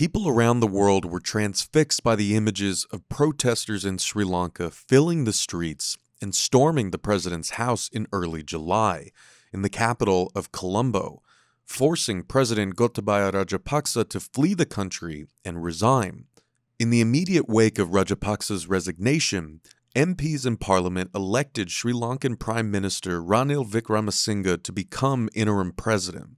People around the world were transfixed by the images of protesters in Sri Lanka filling the streets and storming the president's house in early July in the capital of Colombo, forcing President Gotabaya Rajapaksa to flee the country and resign. In the immediate wake of Rajapaksa's resignation, MPs in parliament elected Sri Lankan Prime Minister Ranil Wickremesinghe to become interim president.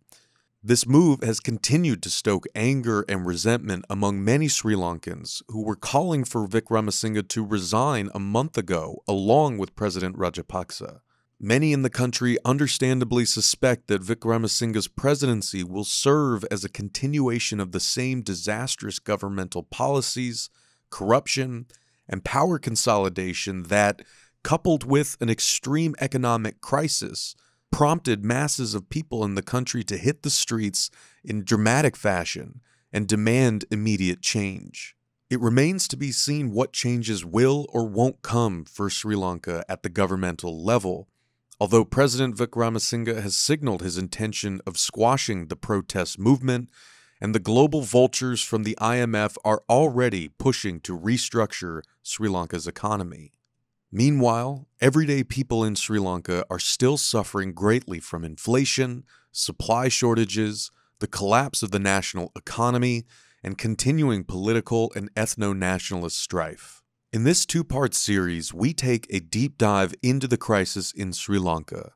This move has continued to stoke anger and resentment among many Sri Lankans who were calling for Wickremesinghe to resign a month ago along with President Rajapaksa. Many in the country understandably suspect that Wickremesinghe's presidency will serve as a continuation of the same disastrous governmental policies, corruption, and power consolidation that, coupled with an extreme economic crisis, prompted masses of people in the country to hit the streets in dramatic fashion and demand immediate change. It remains to be seen what changes will or won't come for Sri Lanka at the governmental level, although President Wickremesinghe has signaled his intention of squashing the protest movement, and the global vultures from the IMF are already pushing to restructure Sri Lanka's economy. Meanwhile, everyday people in Sri Lanka are still suffering greatly from inflation, supply shortages, the collapse of the national economy, and continuing political and ethno-nationalist strife. In this two-part series, we take a deep dive into the crisis in Sri Lanka,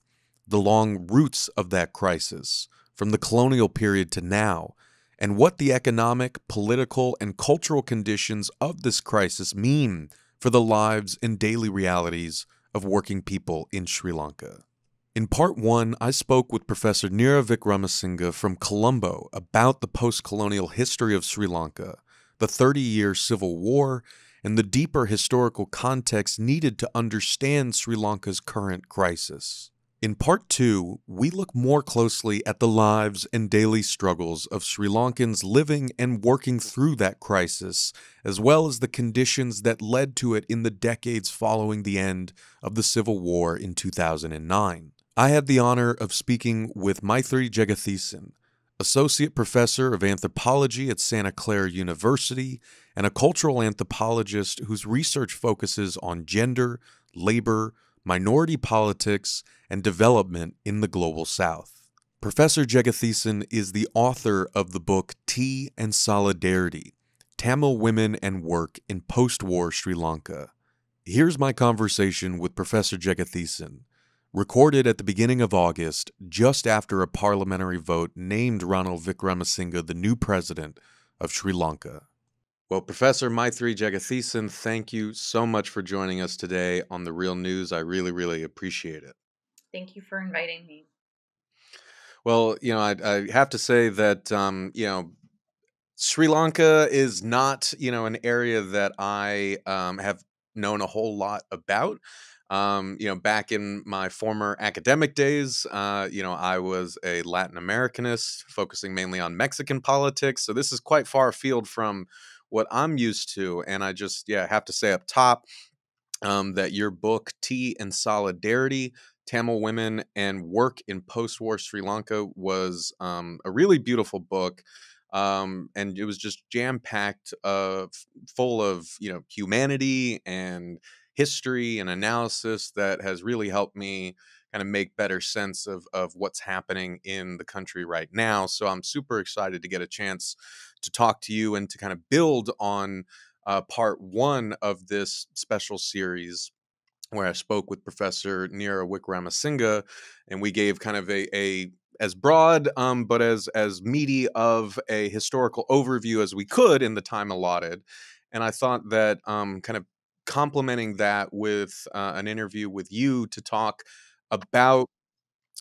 the long roots of that crisis, from the colonial period to now, and what the economic, political, and cultural conditions of this crisis mean for the lives and daily realities of working people in Sri Lanka. In part one, I spoke with Professor Nira Wickramasinghe from Colombo about the post-colonial history of Sri Lanka, the 30-year civil war, and the deeper historical context needed to understand Sri Lanka's current crisis. In part two, we look more closely at the lives and daily struggles of Sri Lankans living and working through that crisis, as well as the conditions that led to it in the decades following the end of the Civil War in 2009. I had the honor of speaking with Mythri Jegathesan, Associate Professor of Anthropology at Santa Clara University and a cultural anthropologist whose research focuses on gender, labor, minority politics, and development in the Global South. Professor Jegathesan is the author of the book Tea and Solidarity, Tamil Women and Work in Post-War Sri Lanka. Here's my conversation with Professor Jegathesan, recorded at the beginning of August, just after a parliamentary vote named Ranil Wickremesinghe the new president of Sri Lanka. Well, Professor Mythri Jegathesan, thank you so much for joining us today on The Real News. I really appreciate it. Thank you for inviting me. Well, you know, I have to say that, you know, Sri Lanka is not, you know, an area that I have known a whole lot about. You know, back in my former academic days, you know, I was a Latin Americanist focusing mainly on Mexican politics. So this is quite far afield from what I'm used to. And I just, have to say up top that your book, Tea and Solidarity, Tamil Women and Work in Post-War Sri Lanka, was a really beautiful book. And it was just jam-packed, full of, you know, humanity and history and analysis that has really helped me kind of make better sense of what's happening in the country right now. So I'm super excited to get a chance to talk to you and to kind of build on part one of this special series where I spoke with Professor Nira Wickramasinghe, and we gave kind of a as broad but as meaty of a historical overview as we could in the time allotted. And I thought that kind of complementing that with an interview with you to talk about,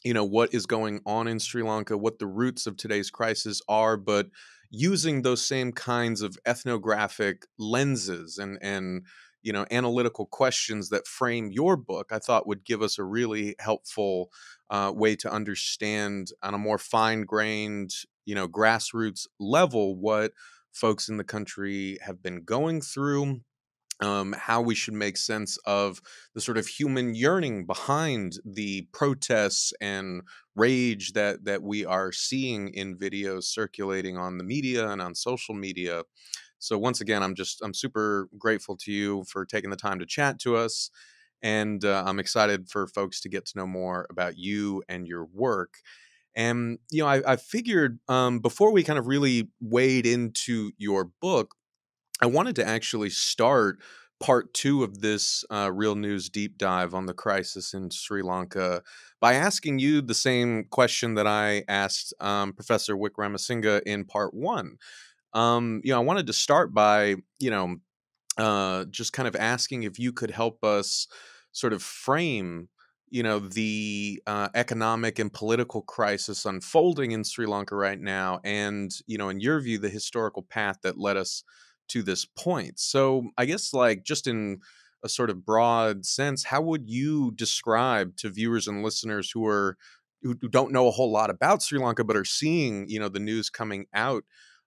you know, what is going on in Sri Lanka, what the roots of today's crisis are, but using those same kinds of ethnographic lenses and you know, analytical questions that frame your book, I thought would give us a really helpful way to understand on a more fine-grained, you know, grassroots level what folks in the country have been going through, how we should make sense of the sort of human yearning behind the protests and rage that we are seeing in videos circulating on the media and on social media. So once again, I'm super grateful to you for taking the time to chat to us. And I'm excited for folks to get to know more about you and your work. And, you know, I figured before we kind of really wade into your book, I wanted to actually start part 2 of this Real News deep dive on the crisis in Sri Lanka by asking you the same question that I asked Professor Wickramasinghe in part 1. You know, I wanted to start by, you know, just kind of asking if you could help us sort of frame, you know, the economic and political crisis unfolding in Sri Lanka right now and, you know, in your view, the historical path that led us to this point. So I guess, like, just in a sort of broad sense, how would you describe to viewers and listeners who don't know a whole lot about Sri Lanka, but are seeing, you know, the news coming out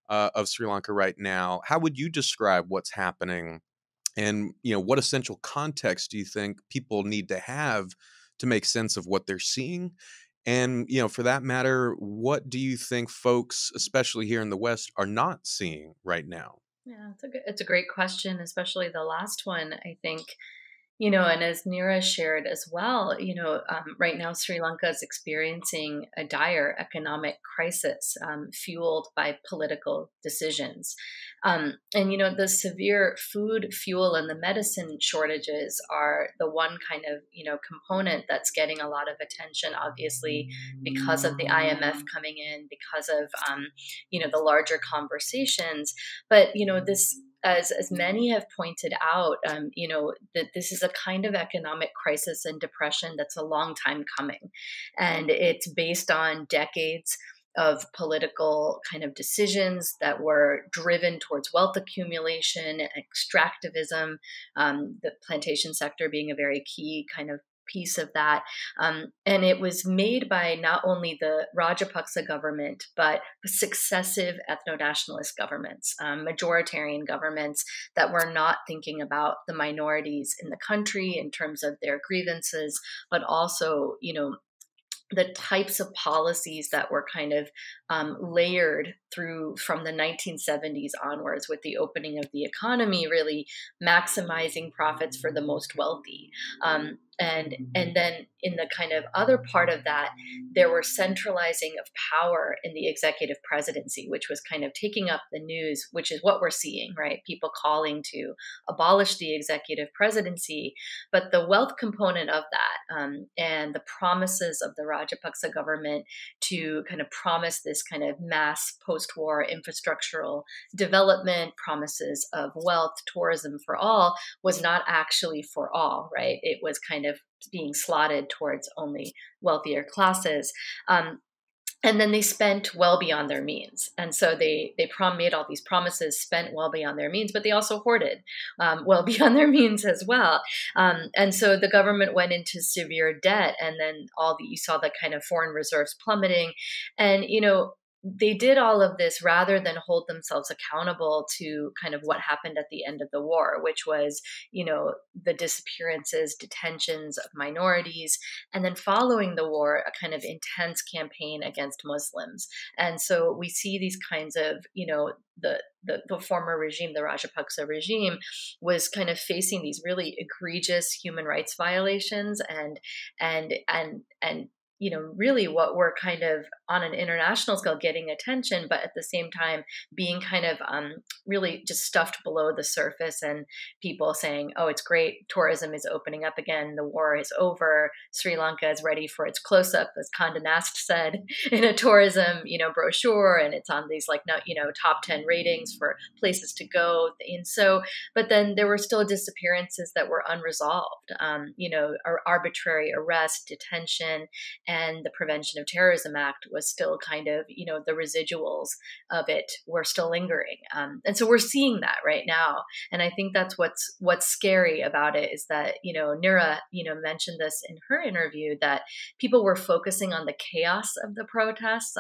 of Sri Lanka right now, how would you describe what's happening? And, you know, what essential context do you think people need to have to make sense of what they're seeing? And, you know, for that matter, what do you think folks, especially here in the West, are not seeing right now? Yeah, it's a great question, especially the last one, I think, you know, and as Nira shared as well, you know, right now, Sri Lanka is experiencing a dire economic crisis fueled by political decisions. And, you know, the severe food, fuel, and the medicine shortages are the one kind of, you know, component that's getting a lot of attention, obviously, because of the IMF coming in, because of, you know, the larger conversations. But, you know, this, as many have pointed out, you know, that this is a kind of economic crisis and depression that's a long time coming. And it's based on decades of political kind of decisions that were driven towards wealth accumulation, extractivism, the plantation sector being a very key kind of piece of that. And it was made by not only the Rajapaksa government, but successive ethno-nationalist governments, majoritarian governments that were not thinking about the minorities in the country in terms of their grievances, but also, you know, the types of policies that were kind of layered through from the 1970s onwards with the opening of the economy, really maximizing profits for the most wealthy. And then in the kind of other part of that, there were centralizing of power in the executive presidency, which was kind of taking up the news, which is what we're seeing, right? People calling to abolish the executive presidency. But the wealth component of that and the promises of the Rajapaksa government to kind of promise this kind of mass post-war infrastructural development, promises of wealth, tourism for all, was not actually for all, right? It was kind of being slotted towards only wealthier classes. And then they spent well beyond their means. And so they made all these promises, spent well beyond their means, but they also hoarded well beyond their means as well. And so the government went into severe debt, and then you saw the kind of foreign reserves plummeting. And, you know, they did all of this rather than hold themselves accountable to kind of what happened at the end of the war, which was, you know, the disappearances, detentions of minorities, and then following the war, a kind of intense campaign against Muslims. And so we see these kinds of, you know, the former regime, the Rajapaksa regime, was kind of facing these really egregious human rights violations and you know, really what we're kind of on an international scale getting attention, but at the same time being kind of really just stuffed below the surface and people saying, oh, it's great. Tourism is opening up again. The war is over. Sri Lanka is ready for its close up, as Condé Nast said in a tourism, you know, brochure. And it's on these, like, not, you know, top 10 ratings for places to go. And so, but then there were still disappearances that were unresolved, you know, arbitrary arrest, detention, and the Prevention of Terrorism Act was still kind of, you know, the residuals of it were still lingering. And so we're seeing that right now. And I think that's what's scary about it is that, you know, Nira, you know, mentioned this in her interview that people were focusing on the chaos of the protests,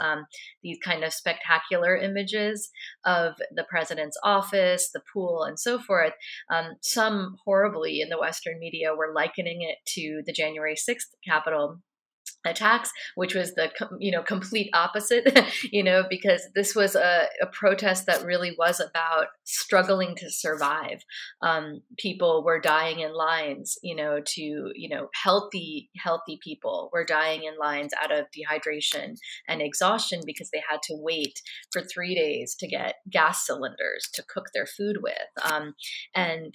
these kind of spectacular images of the president's office, the pool, and so forth. Some horribly in the Western media were likening it to the January 6th Capitol attacks, which was the, complete opposite, because this was a protest that really was about struggling to survive. People were dying in lines, healthy people were dying in lines out of dehydration and exhaustion because they had to wait for 3 days to get gas cylinders to cook their food with. And,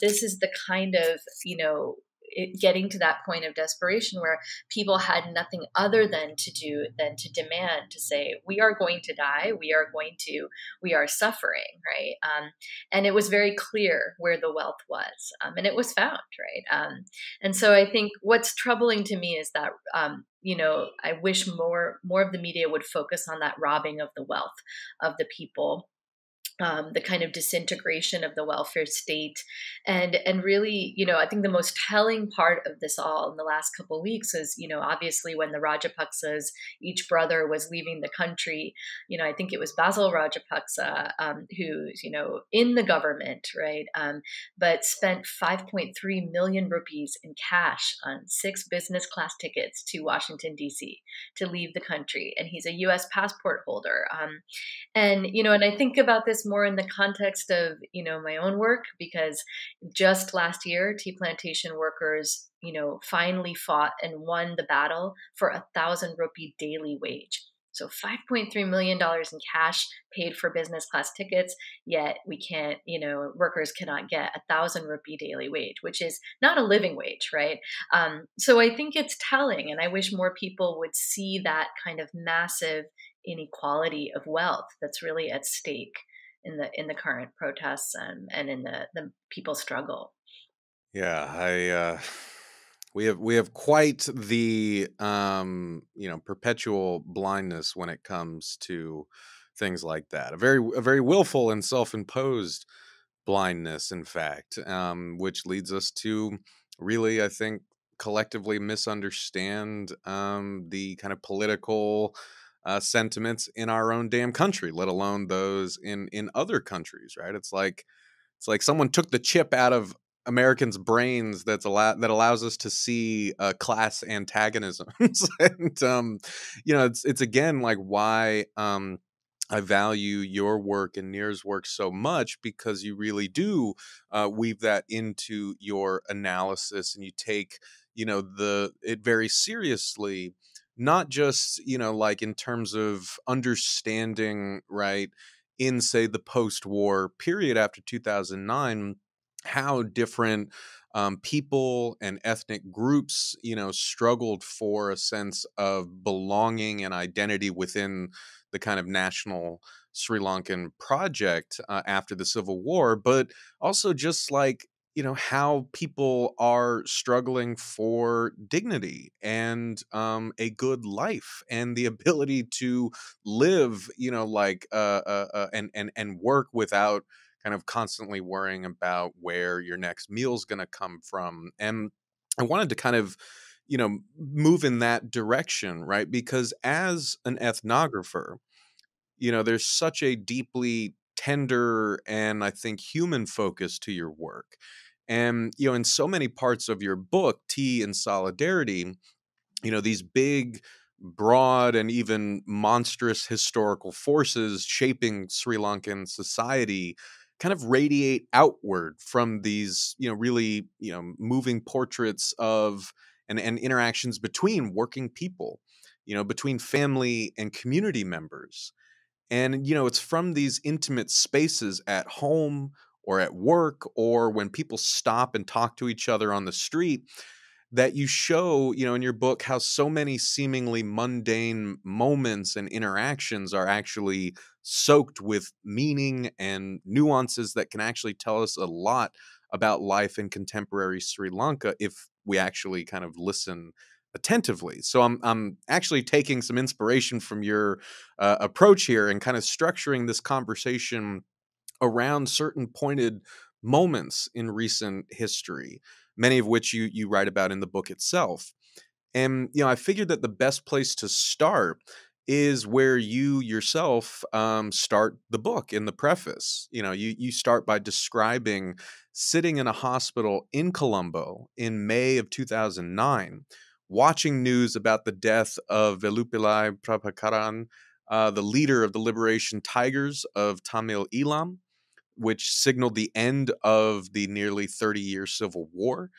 this is the kind of, getting to that point of desperation where people had nothing other than to demand, to say, we are going to die, we are suffering, right? And it was very clear where the wealth was, and it was found, right? And so I think what's troubling to me is that, I wish more of the media would focus on that robbing of the wealth of the people. The kind of disintegration of the welfare state, and really, I think the most telling part of this all in the last couple of weeks is, obviously when the Rajapaksas, each brother was leaving the country, I think it was Basil Rajapaksa who's, in the government, right, but spent 5.3 million rupees in cash on 6 business class tickets to Washington, D.C. to leave the country, and he's a U.S. passport holder, and I think about this more in the context of, my own work, because just last year, tea plantation workers, finally fought and won the battle for 1,000 rupee daily wage. So $5.3 million in cash paid for business class tickets, yet we can't, workers cannot get 1,000 rupee daily wage, which is not a living wage, right? So I think it's telling, and I wish more people would see that kind of massive inequality of wealth that's really at stake in the current protests and in the people's struggle. Yeah, we have quite the perpetual blindness when it comes to things like that. A very willful and self-imposed blindness, in fact, which leads us to really, I think, collectively misunderstand the kind of political sentiments in our own damn country, let alone those in other countries, right? It's like someone took the chip out of Americans' brains that allows us to see class antagonisms. And it's again like why I value your work and Nira's work so much, because you really do weave that into your analysis, and you take it very seriously. Not just, like in terms of understanding, right, in, say, the post-war period after 2009, how different people and ethnic groups, struggled for a sense of belonging and identity within the kind of national Sri Lankan project after the Civil War, but also just like, how people are struggling for dignity and a good life and the ability to live, and work without kind of constantly worrying about where your next meal's going to come from. And I wanted to kind of, move in that direction, right? Because as an ethnographer, there's such a deeply tender and I think human focus to your work. And, in so many parts of your book, Tea and Solidarity, these big, broad, and even monstrous historical forces shaping Sri Lankan society kind of radiate outward from these, really, moving portraits of and interactions between working people, between family and community members. And, it's from these intimate spaces at home or at work or when people stop and talk to each other on the street that you show, in your book how so many seemingly mundane moments and interactions are actually soaked with meaning and nuances that can actually tell us a lot about life in contemporary Sri Lanka if we actually kind of listen attentively. So I'm actually taking some inspiration from your approach here and kind of structuring this conversation around certain pointed moments in recent history, many of which you write about in the book itself. And, I figured that the best place to start is where you yourself start the book in the preface. You start by describing sitting in a hospital in Colombo in May of 2009, watching news about the death of Velupillai Prabhakaran, the leader of the Liberation Tigers of Tamil Eelam, which signaled the end of the nearly 30-year civil war.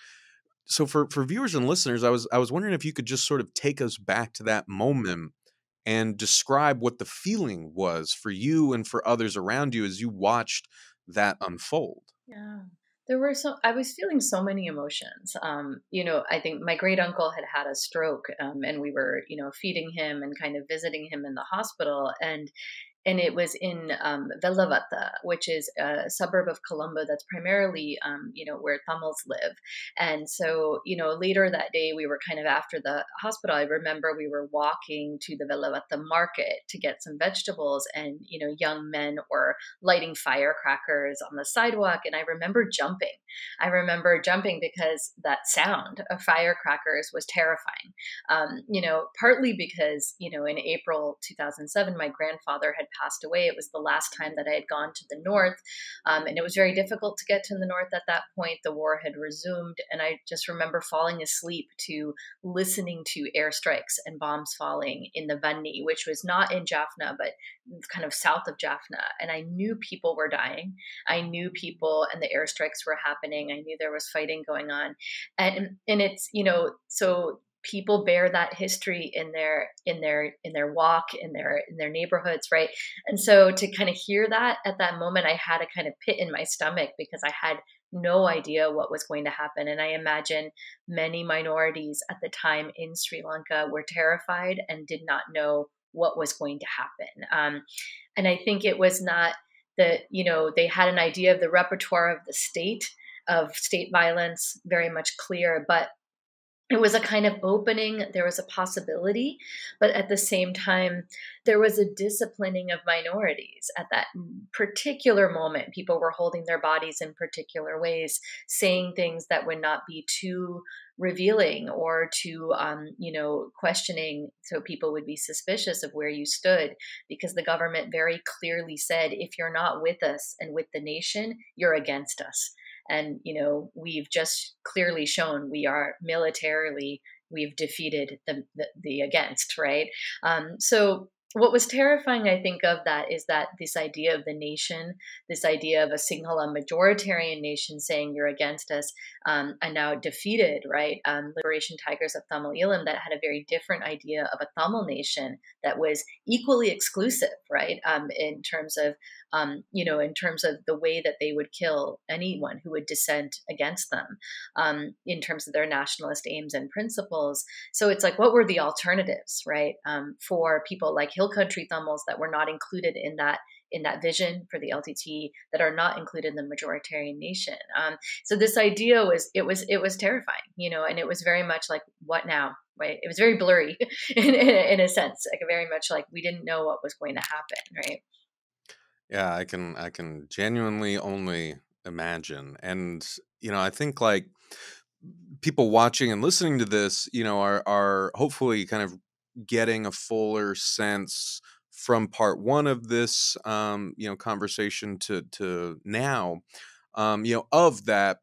So for viewers and listeners, I was wondering if you could just sort of take us back to that moment and describe what the feeling was for you and for others around you as you watched that unfold. Yeah, I was feeling so many emotions. You know, I think my great uncle had had a stroke, and we were, you know, feeding him and kind of visiting him in the hospital. And it was in Wellawatte, which is a suburb of Colombo that's primarily, you know, where Tamils live. And so, you know, later that day, we were kind of after the hospital. I remember we were walking to the Wellawatte market to get some vegetables, and, you know, young men were lighting firecrackers on the sidewalk. And I remember jumping. Because that sound of firecrackers was terrifying, you know, partly because, you know, in April 2007, my grandfather had passed away. It was the last time that I had gone to the north. And it was very difficult to get to the north at that point. The war had resumed. And I just remember falling asleep to listening to airstrikes and bombs falling in the Vanni, which was not in Jaffna, but kind of south of Jaffna. And I knew people were dying. I knew people, and the airstrikes were happening. I knew there was fighting going on. And it's, you know, so people bear that history in their walk, in their neighborhoods, right? And so to kind of hear that at that moment, I had a kind of pit in my stomach because I had no idea what was going to happen. And I imagine many minorities at the time in Sri Lanka were terrified and did not know what was going to happen. And I think it was not that, you know, they had an idea of the repertoire of the state, of state violence, very much clear, but it was a kind of opening. There was a possibility, but at the same time, there was a disciplining of minorities at that particular moment. People were holding their bodies in particular ways, saying things that would not be too revealing or too, you know, questioning. So people would be suspicious of where you stood, because the government very clearly said, if you're not with us and with the nation, you're against us. And, you know, we've just clearly shown we are militarily, we've defeated the against, right? So what was terrifying, I think, of that is that this idea of the nation, this idea of a Sinhala majoritarian nation saying you're against us, and now defeated, right? Liberation Tigers of Tamil Eelam that had a very different idea of a Tamil nation that was equally exclusive, right? In terms of, you know, in terms of the way that they would kill anyone who would dissent against them, in terms of their nationalist aims and principles. So it's like, what were the alternatives, right? For people like Hill Country Tamils that were not included in that vision for the LTT, that are not included in the majoritarian nation. So this idea was terrifying, you know, and it was very much like, what now? Right? It was very blurry in a sense, like very much like we didn't know what was going to happen, right? Yeah, I can genuinely only imagine. And, you know, I think like people watching and listening to this, you know, are hopefully kind of getting a fuller sense from part one of this, you know, conversation to now, you know, of that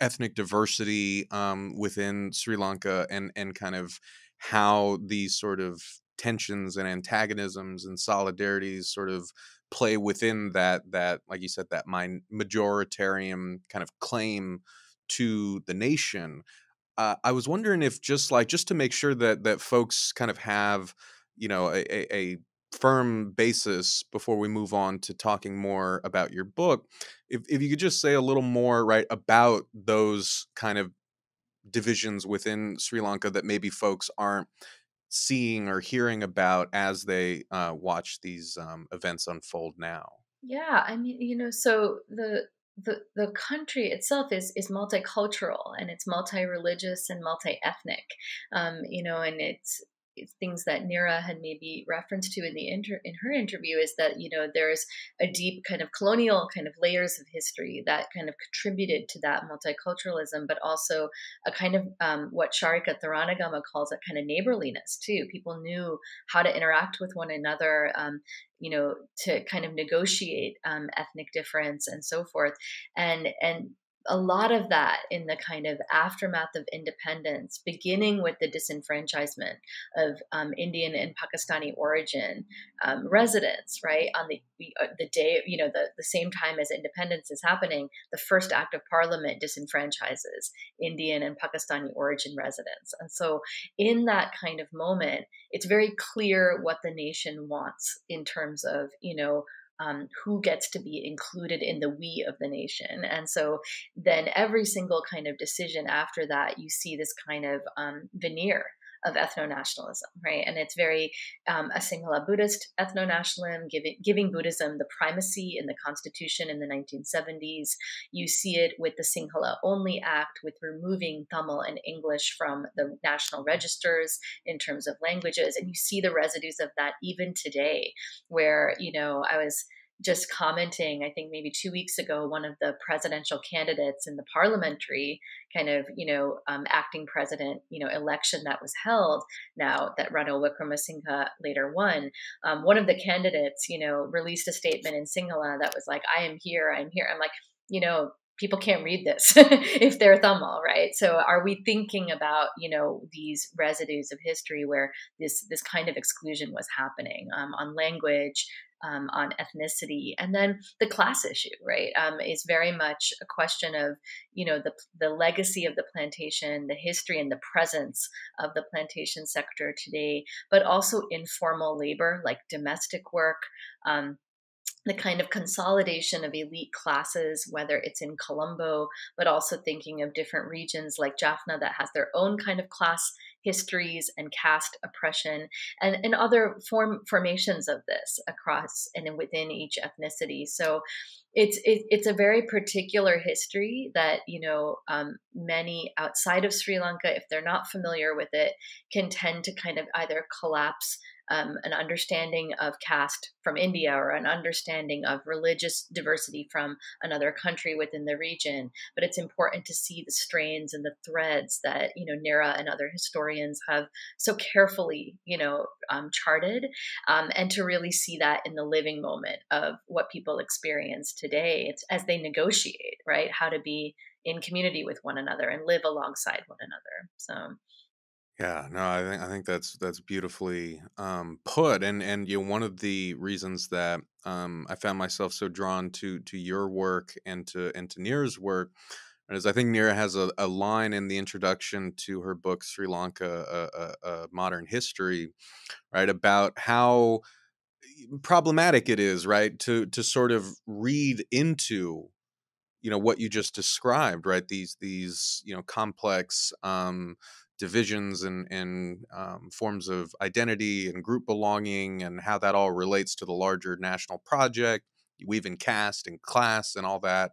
ethnic diversity within Sri Lanka and kind of how these sort of tensions and antagonisms and solidarities sort of play within that, like you said, that majoritarian kind of claim to the nation. I was wondering if just to make sure that folks kind of have, you know, a firm basis before we move on to talking more about your book, if you could just say a little more, right, about those kind of divisions within Sri Lanka that maybe folks aren't seeing or hearing about as they watch these events unfold now. Yeah, I mean, you know, so the country itself is multicultural, and it's multi-religious and multi-ethnic, you know, and it's things that Nira had maybe referenced to in the her interview is that, you know, there's a deep kind of colonial kind of layers of history that kind of contributed to that multiculturalism, but also a kind of what Sharika Thiranagama calls it kind of neighborliness too. People knew how to interact with one another, you know, to kind of negotiate ethnic difference and so forth. And a lot of that in the kind of aftermath of independence, beginning with the disenfranchisement of Indian and Pakistani origin residents, right? On the day, you know, the same time as independence is happening, the first act of parliament disenfranchises Indian and Pakistani origin residents. And so in that kind of moment, it's very clear what the nation wants in terms of, you know, who gets to be included in the we of the nation. And so then every single kind of decision after that, you see this kind of veneer of ethno-nationalism, right? And it's very a Sinhala Buddhist ethno-nationalism, giving Buddhism the primacy in the constitution in the 1970s. You see it with the Sinhala Only Act, with removing Tamil and English from the national registers in terms of languages. And you see the residues of that even today, where, you know, I was just commenting, I think maybe 2 weeks ago, one of the presidential candidates in the parliamentary kind of, you know, acting president, you know, election that was held now that Ranil Wickremesinghe later won. One of the candidates, you know, released a statement in Sinhala that was like, "I am here, I'm here." I'm like, you know, people can't read this if they're Tamil, right? So are we thinking about, you know, these residues of history where this kind of exclusion was happening on language, on ethnicity, and then the class issue, right, is very much a question of, you know, the legacy of the plantation, the history and the presence of the plantation sector today, but also informal labor like domestic work, the kind of consolidation of elite classes, whether it's in Colombo, but also thinking of different regions like Jaffna that has their own kind of class histories and caste oppression, and other formations of this across and within each ethnicity. So it's a very particular history that, you know, many outside of Sri Lanka, if they're not familiar with it, can tend to kind of either collapse an understanding of caste from India or an understanding of religious diversity from another country within the region. But it's important to see the strains and the threads that, you know, Nira and other historians have so carefully, you know, charted, and to really see that in the living moment of what people experience today. It's as they negotiate, right, how to be in community with one another and live alongside one another. So. Yeah, no, I think that's beautifully put, and you know, one of the reasons that I found myself so drawn to your work and to Nira's work is I think Nira has a line in the introduction to her book Sri Lanka: A Modern History, right, about how problematic it is, right, to sort of read into, you know, what you just described, right, these you know, complex divisions and forms of identity and group belonging, and how that all relates to the larger national project. You weave in caste and class and all that.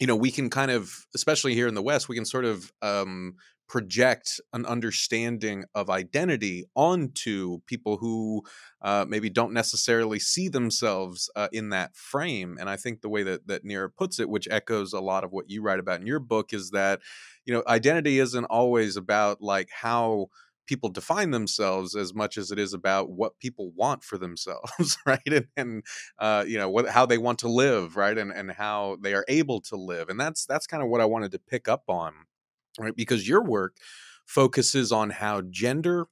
You know, we can kind of, especially here in the West, we can sort of project an understanding of identity onto people who maybe don't necessarily see themselves in that frame. And I think the way that Nira puts it, which echoes a lot of what you write about in your book, is that, you know, identity isn't always about like how people define themselves as much as it is about what people want for themselves, right? And you know, how they want to live, right? And how they are able to live. And that's kind of what I wanted to pick up on, right? Because your work focuses on how gender,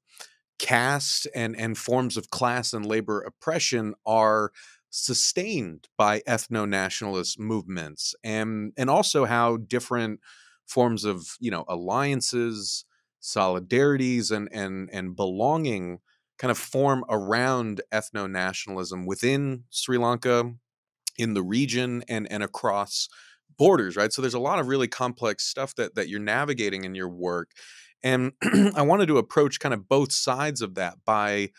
caste, and forms of class and labor oppression are sustained by ethno-nationalist movements, and also how different forms of, you know, alliances, solidarities, and belonging kind of form around ethno-nationalism within Sri Lanka, in the region, and across borders, right? So there's a lot of really complex stuff that you're navigating in your work. And I wanted to approach kind of both sides of that by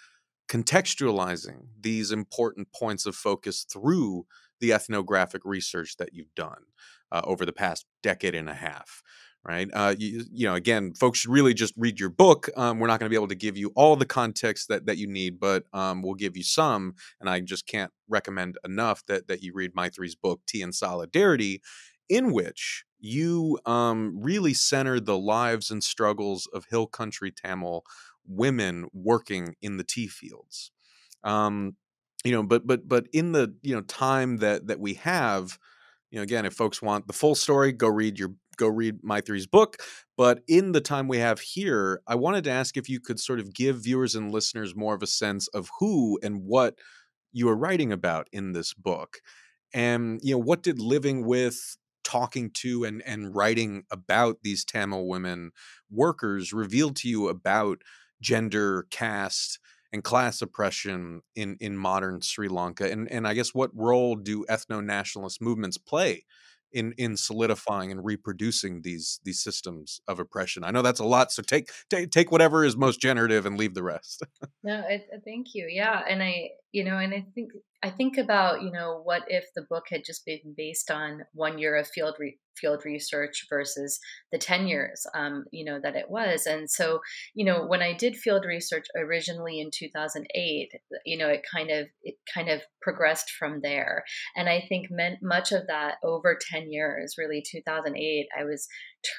contextualizing these important points of focus through the ethnographic research that you've done over the past decade and a half, right? You know, again, folks should really just read your book. We're not going to be able to give you all the context that you need, but we'll give you some. And I just can't recommend enough that you read Mythri's book, Tea and Solidarity, in which you really center the lives and struggles of hill country Tamil women working in the tea fields. You know, but in the, you know, time that we have, you know, again, if folks want the full story, go read Mythri's book. But in the time we have here, I wanted to ask if you could sort of give viewers and listeners more of a sense of who and what you were writing about in this book. And, you know, what did living with, talking to, and writing about these Tamil women workers reveal to you about gender, caste, and class oppression in modern Sri Lanka? And I guess what role do ethno-nationalist movements play in solidifying and reproducing these systems of oppression? I know that's a lot, so take whatever is most generative and leave the rest. No, thank you. Yeah, and I think about, you know, what if the book had just been based on 1 year of field research versus the 10 years, you know, that it was. And so, you know, when I did field research originally in 2008, you know, it kind of progressed from there. And I think much of that over 10 years, really 2008, I was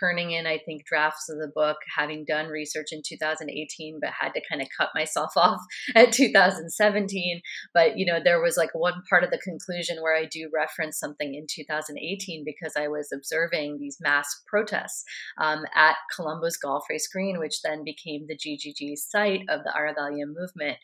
turning in, I think, drafts of the book, having done research in 2018, but had to kind of cut myself off at 2017. But, you know, there was like one part of the conclusion where I do reference something in 2018, because I was observing these mass protests at Colombo's Galle Face Green, which then became the GGG site of the Aragalaya movement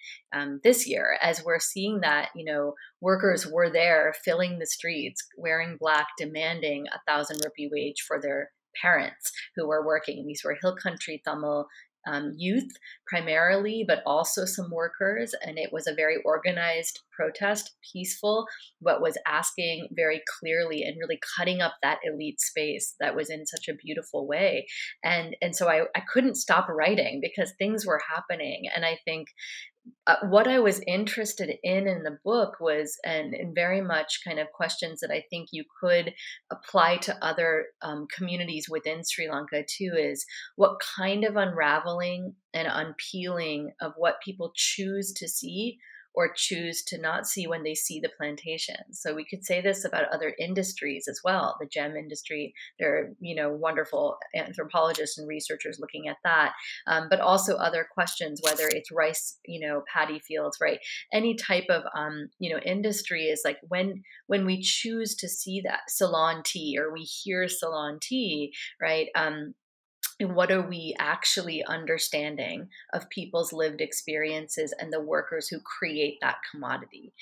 this year. As we're seeing that, you know, workers were there filling the streets, wearing black, demanding 1,000 rupee wage for their parents who were working. These were hill country Tamil youth primarily, but also some workers. And it was a very organized protest, peaceful, but was asking very clearly and really cutting up that elite space that was in such a beautiful way. And so I couldn't stop writing because things were happening. And I think what I was interested in the book was, and very much kind of questions that I think you could apply to other communities within Sri Lanka too, is what kind of unraveling and unpeeling of what people choose to see or choose to not see when they see the plantations. So we could say this about other industries as well. The gem industry, there are, you know, wonderful anthropologists and researchers looking at that, but also other questions, whether it's rice, you know, paddy fields, right? Any type of, you know, industry is like when we choose to see that Ceylon tea, or we hear Ceylon tea, right? And what are we actually understanding of people's lived experiences and the workers who create that commodity?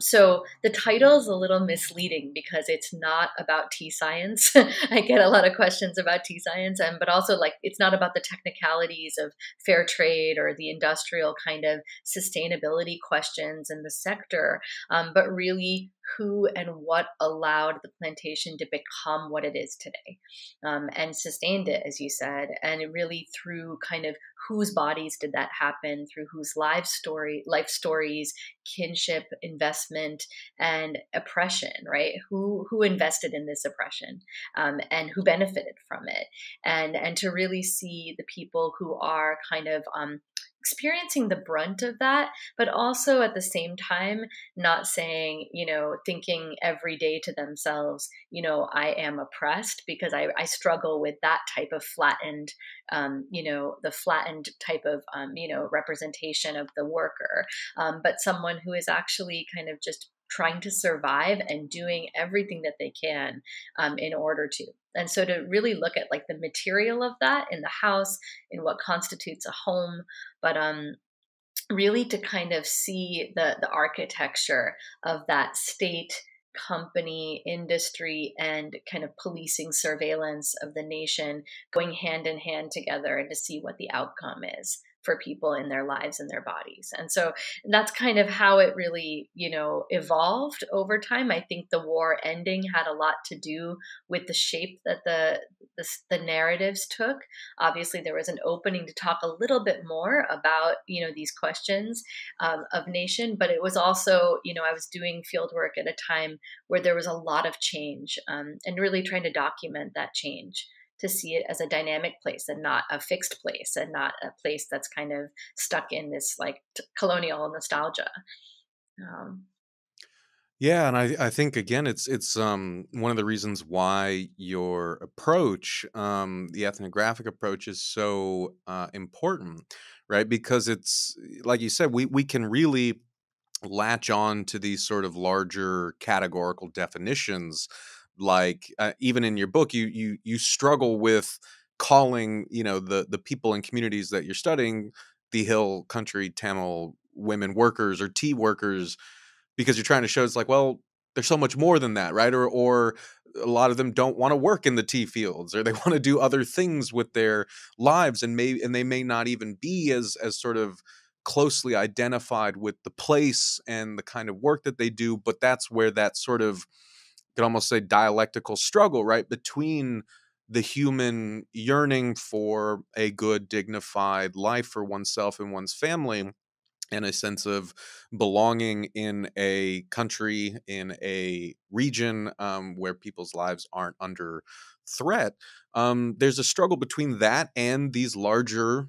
So the title is a little misleading because it's not about tea science. I get a lot of questions about tea science, but also like it's not about the technicalities of fair trade or the industrial kind of sustainability questions in the sector, but really who and what allowed the plantation to become what it is today, and sustained it, as you said, and really through kind of whose bodies did that happen, through whose life stories, kinship, investment, and oppression, right? Who invested in this oppression, and who benefited from it, and to really see the people who are kind of experiencing the brunt of that, but also at the same time, not saying, you know, thinking every day to themselves, you know, I am oppressed, because I struggle with that type of flattened, you know, the flattened type of, you know, representation of the worker, but someone who is actually kind of just trying to survive and doing everything that they can in order to. And so to really look at like the material of that in the house, in what constitutes a home, but really to kind of see the architecture of that state, company, industry, and kind of policing surveillance of the nation going hand in hand together, and to see what the outcome is for people in their lives and their bodies. And so that's kind of how it really, you know, evolved over time. I think the war ending had a lot to do with the shape that the narratives took. Obviously, there was an opening to talk a little bit more about, you know, these questions of nation, but it was also, you know, I was doing field work at a time where there was a lot of change, and really trying to document that change, to see it as a dynamic place and not a fixed place, and not a place that's kind of stuck in this like colonial nostalgia. Yeah. And I think, again, it's one of the reasons why your approach, the ethnographic approach, is so important, right? Because it's, like you said, we can really latch on to these sort of larger categorical definitions like even in your book, you struggle with calling, you know, the people and communities that you're studying the hill country Tamil women workers or tea workers, because you're trying to show it's like, well, there's so much more than that, right? Or a lot of them don't want to work in the tea fields, or they want to do other things with their lives, and they may not even be as sort of closely identified with the place and the kind of work that they do. But that's where that sort of, you could almost say, dialectical struggle, right, between the human yearning for a good, dignified life for oneself and one's family, and a sense of belonging in a country, in a region where people's lives aren't under threat. There's a struggle between that and these larger,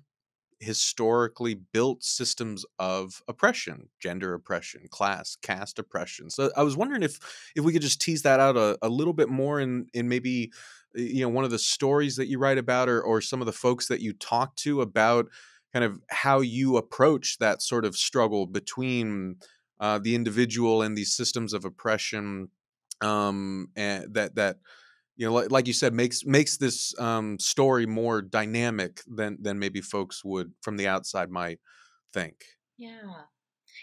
historically built systems of oppression, gender oppression, class, caste oppression. So I was wondering if we could just tease that out a little bit more in maybe, you know, one of the stories that you write about, or some of the folks that you talk to about kind of how you approach that sort of struggle between the individual and these systems of oppression, and that you know, like you said, makes this story more dynamic than maybe folks would from the outside might think. Yeah,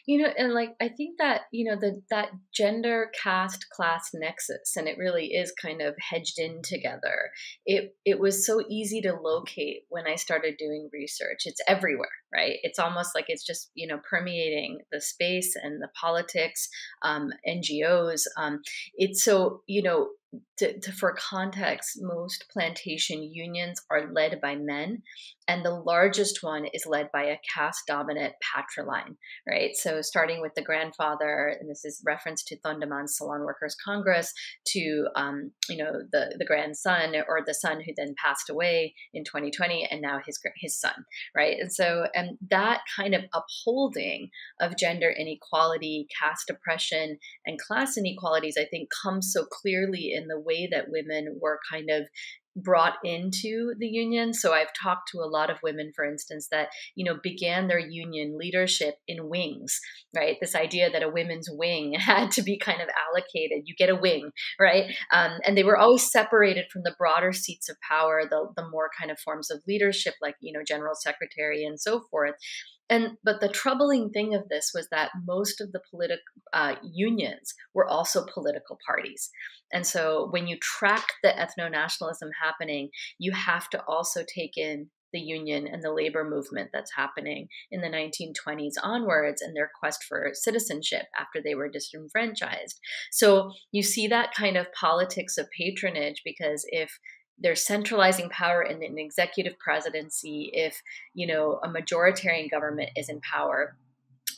you know, and like I think that, you know, that gender, caste, class nexus, and it really is kind of hedged in together. It was so easy to locate when I started doing research. It's everywhere, right? It's almost like it's just, you know, permeating the space and the politics, NGOs. It's so, you know, for context, most plantation unions are led by men, and the largest one is led by a caste-dominant patriline, right? So starting with the grandfather, and this is reference to Thondaman's Ceylon Workers' Congress, to you know, the grandson, or the son who then passed away in 2020, and now his son, right? And so, and that kind of upholding of gender inequality, caste oppression, and class inequalities, I think, comes so clearly in the way that women were kind of brought into the union. So I've talked to a lot of women, for instance, that, you know, began their union leadership in wings, right? This idea that a women's wing had to be kind of allocated. You get a wing, right? And they were always separated from the broader seats of power, the more kind of forms of leadership, like, you know, general secretary and so forth. But the troubling thing of this was that most of the political unions were also political parties. And so when you track the ethno-nationalism happening, you have to also take in the union and the labor movement that's happening in the 1920s onwards, and their quest for citizenship after they were disenfranchised. So you see that kind of politics of patronage, because if they're centralizing power in an executive presidency, if, you know, a majoritarian government is in power,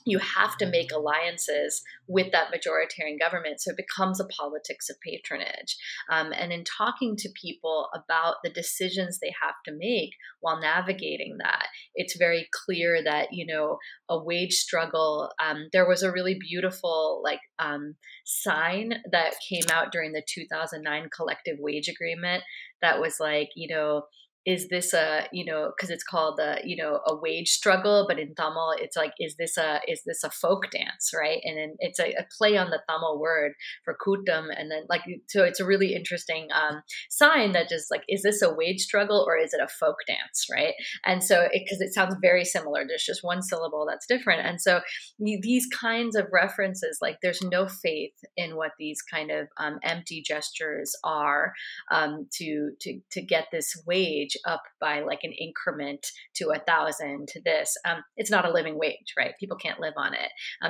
you have to make alliances with that majoritarian government. So it becomes a politics of patronage. And in talking to people about the decisions they have to make while navigating that, it's very clear that, you know, a wage struggle, there was a really beautiful, like, sign that came out during the 2009 collective wage agreement that was like, you know, is this a, you know, because it's called the, you know, a wage struggle, but in Tamil, it's like, is this a folk dance, right? And then it's a play on the Tamil word for kootam. And then, like, so it's a really interesting sign that just like, is this a wage struggle or is it a folk dance, right? And so, because it sounds very similar, there's just one syllable that's different. And so these kinds of references, like, there's no faith in what these kind of empty gestures are to get this wage up by like an increment to 1,000 to this. It's not a living wage, right? People can't live on it.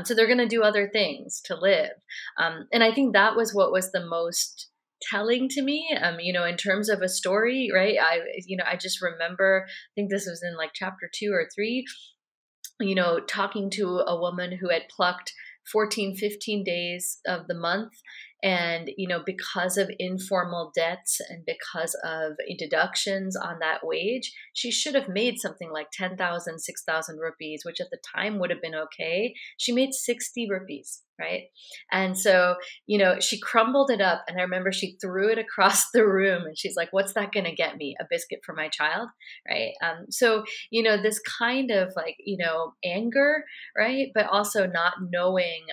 So they're going to do other things to live. And I think that was what was the most telling to me, you know, in terms of a story, right? I just remember, I think this was in like chapter 2 or 3, you know, talking to a woman who had plucked 14, 15 days of the month. And, you know, because of informal debts and because of deductions on that wage, she should have made something like 10,000, 6,000 rupees, which at the time would have been okay. She made 60 rupees. right? And so, you know, she crumbled it up, and I remember she threw it across the room, and she's like, "What's that going to get me? A biscuit for my child?" Right? So, you know, this kind of like, you know, anger, right? But also not knowing,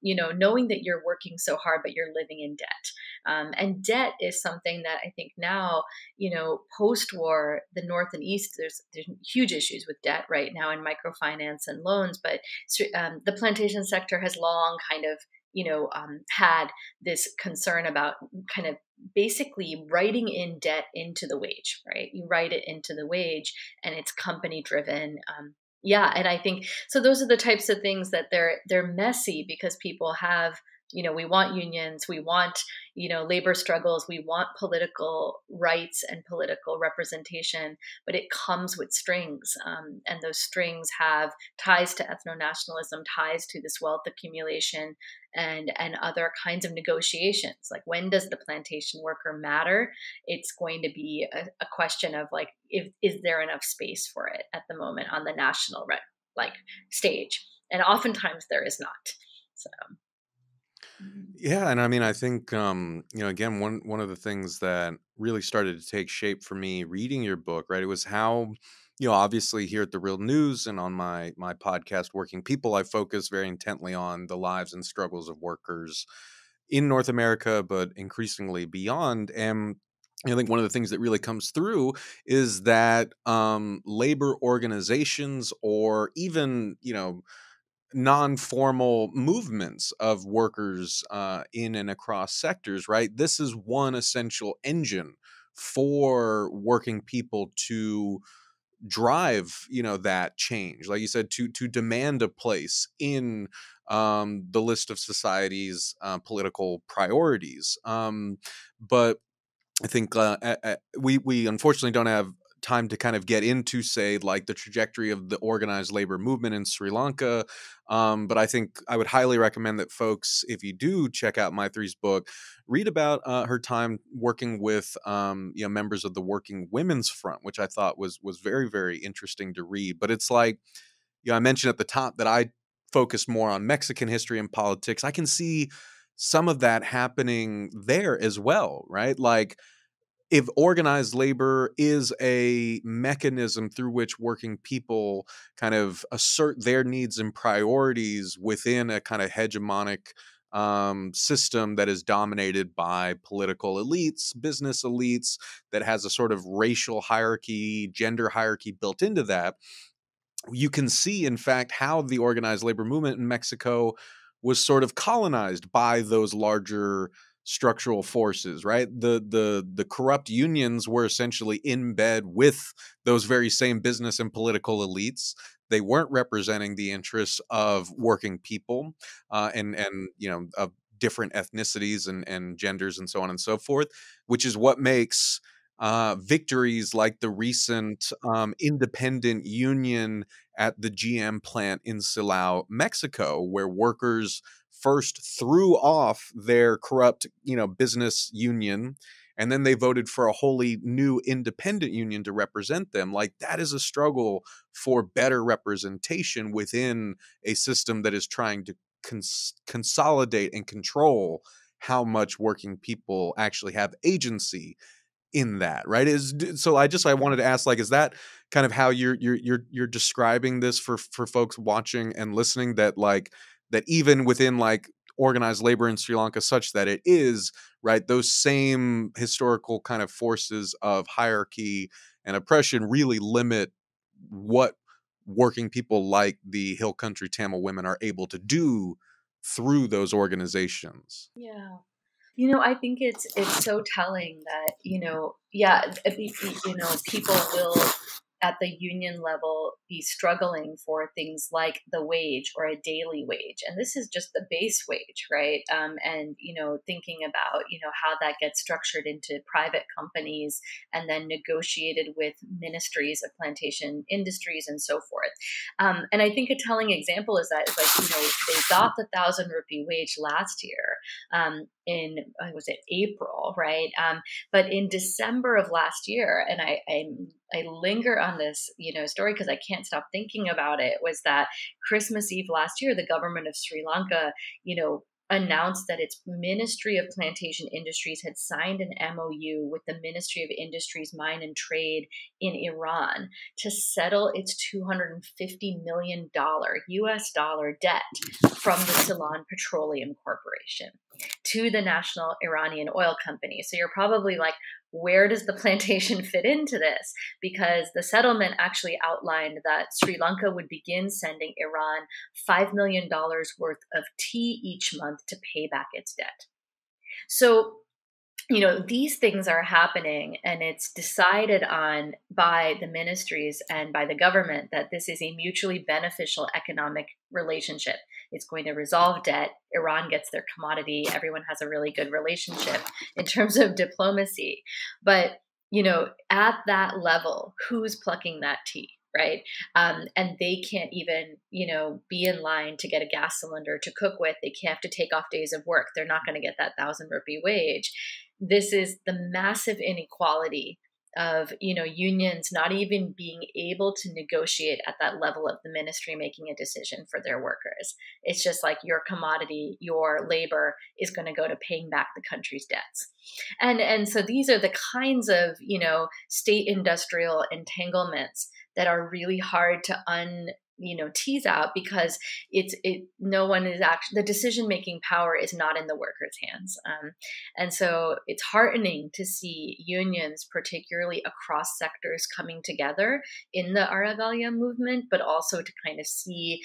you know, knowing that you're working so hard, but you're living in debt. And debt is something that I think now, you know, post-war, the North and East, there's huge issues with debt right now in microfinance and loans, but the plantation sector has long kind of, you know, had this concern about kind of basically writing in debt into the wage, right? You write it into the wage, and it's company driven. Yeah. And I think, so those are the types of things that they're messy because people have, you know, we want unions, we want, you know, labor struggles, we want political rights and political representation, but it comes with strings. And those strings have ties to ethno-nationalism, ties to this wealth accumulation and other kinds of negotiations. Like, when does the plantation worker matter? It's going to be a question of like, is there enough space for it at the moment on the national like stage? And oftentimes there is not. So. Yeah. And I mean, I think, you know, again, one of the things that really started to take shape for me reading your book, right, it was how, you know, obviously here at The Real News and on my podcast, Working People, I focus very intently on the lives and struggles of workers in North America, but increasingly beyond. And I think one of the things that really comes through is that labor organizations, or even, you know, non-formal movements of workers in and across sectors, right? This is one essential engine for working people to drive, you know, that change. Like you said, to demand a place in the list of society's political priorities. But I think we unfortunately don't have time to kind of get into, say, like the trajectory of the organized labor movement in Sri Lanka. But I think I would highly recommend that folks, if you do check out Mythri's book, read about her time working with you know, members of the Working Women's Front, which I thought was very, very interesting to read. But it's like, you know, I mentioned at the top that I focus more on Mexican history and politics. I can see some of that happening there as well, right? Like, if organized labor is a mechanism through which working people kind of assert their needs and priorities within a kind of hegemonic system that is dominated by political elites, business elites, that has a sort of racial hierarchy, gender hierarchy built into that, you can see, in fact, how the organized labor movement in Mexico was sort of colonized by those larger structural forces, right? The corrupt unions were essentially in bed with those very same business and political elites. They weren't representing the interests of working people and you know, of different ethnicities and genders and so on and so forth, which is what makes victories like the recent independent union at the GM plant in Silao, Mexico, where workers first threw off their corrupt, you know, business union, and then they voted for a wholly new independent union to represent them. Like, that is a struggle for better representation within a system that is trying to consolidate and control how much working people actually have agency in that, right? So I wanted to ask, like, is that kind of how you're describing this for folks watching and listening, that like, that even within like organized labor in Sri Lanka, such that it is, right, those same historical kind of forces of hierarchy and oppression really limit what working people like the hill country Tamil women are able to do through those organizations? Yeah. You know, I think it's so telling that, you know, yeah, you know, people will at the union level be struggling for things like the wage or a daily wage. And this is just the base wage, right? And, you know, thinking about, you know, how that gets structured into private companies and then negotiated with ministries of plantation industries and so forth. And I think a telling example is that, like, you know, they got the 1,000 rupee wage last year. in, was it April, right? But in December of last year, and I linger on this, story because I can't stop thinking about it, was that Christmas Eve last year, the government of Sri Lanka, announced that its Ministry of Plantation Industries had signed an MOU with the Ministry of Industries, Mine and Trade in Iran to settle its $250 million US dollar debt from the Ceylon Petroleum Corporation to the National Iranian Oil Company. So you're probably like, where does the plantation fit into this? Because the settlement actually outlined that Sri Lanka would begin sending Iran $5 million worth of tea each month to pay back its debt. So, these things are happening, and it's decided on by the ministries and by the government that this is a mutually beneficial economic relationship. It's going to resolve debt. Iran gets their commodity. Everyone has a really good relationship in terms of diplomacy. But, at that level, who's plucking that tea? Right. And they can't even, be in line to get a gas cylinder to cook with. They can't have to take off days of work. They're not going to get that 1,000 rupee wage. This is the massive inequality of, unions not even being able to negotiate at that level of the ministry making a decision for their workers. It's just like your commodity, your labor is going to go to paying back the country's debts. And so these are the kinds of, state industrial entanglements that are really hard to tease out, because no one is actually, the decision-making power is not in the workers' hands. And so it's heartening to see unions, particularly across sectors, coming together in the Aragalaya movement, but also to kind of see